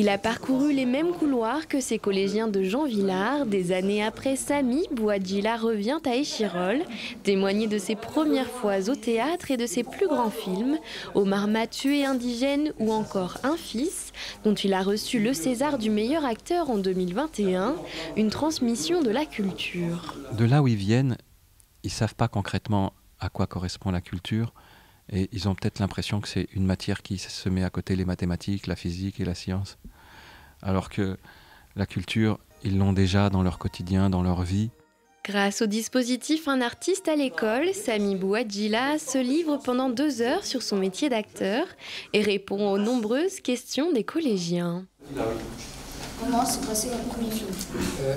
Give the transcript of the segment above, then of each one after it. Il a parcouru les mêmes couloirs que ses collégiens de Jean Vilar. Des années après, Sami Bouajila revient à Echirolles, témoigner de ses premières fois au théâtre et de ses plus grands films, Omar m'a tué, Indigènes ou encore Un fils, dont il a reçu le César du meilleur acteur en 2021, une transmission de la culture. De là où ils viennent, ils ne savent pas concrètement à quoi correspond la culture. Et ils ont peut-être l'impression que c'est une matière qui se met à côté les mathématiques, la physique et la science. Alors que la culture, ils l'ont déjà dans leur quotidien, dans leur vie. Grâce au dispositif Un Artiste à l'école, Sami Bouajila se livre pendant 2 heures sur son métier d'acteur et répond aux nombreuses questions des collégiens. Comment s'est passé votre premier film ?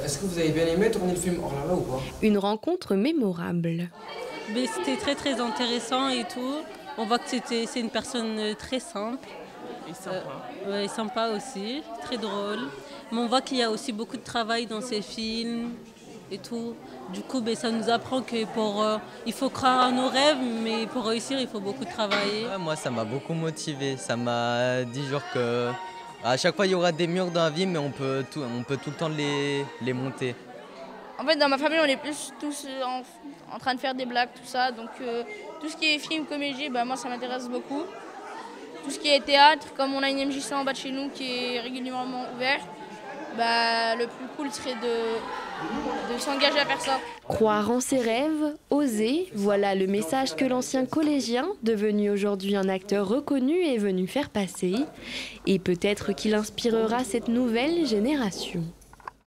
Est-ce que vous avez bien aimé tourner le film Orlala ou pas ? Une rencontre mémorable. C'était très intéressant et tout. On voit que c'est une personne très simple. Et sympa. Ouais, sympa aussi, très drôle. Mais on voit qu'il y a aussi beaucoup de travail dans ces films et tout. Du coup, ça nous apprend que il faut croire à nos rêves, mais pour réussir, il faut beaucoup travailler. Ouais, moi, ça m'a beaucoup motivé. Ça m'a dit genre que à chaque fois, il y aura des murs dans la vie, mais on peut tout le temps les monter. En fait, dans ma famille, on est plus tous en train de faire des blagues, tout ça. Donc, tout ce qui est film, comédie, moi, ça m'intéresse beaucoup. Tout ce qui est théâtre, comme on a une MJC en bas de chez nous qui est régulièrement ouverte, le plus cool serait de s'engager à faire ça. Croire en ses rêves, oser, voilà le message que l'ancien collégien, devenu aujourd'hui un acteur reconnu, est venu faire passer. Et peut-être qu'il inspirera cette nouvelle génération.